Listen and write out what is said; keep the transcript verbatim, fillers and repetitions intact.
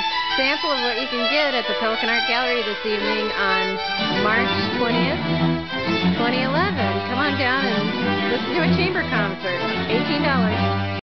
a sample of what you can get at the Pelican Art Gallery this evening on March twentieth, twenty eleven. Come on down and listen to a chamber concert. eighteen dollars.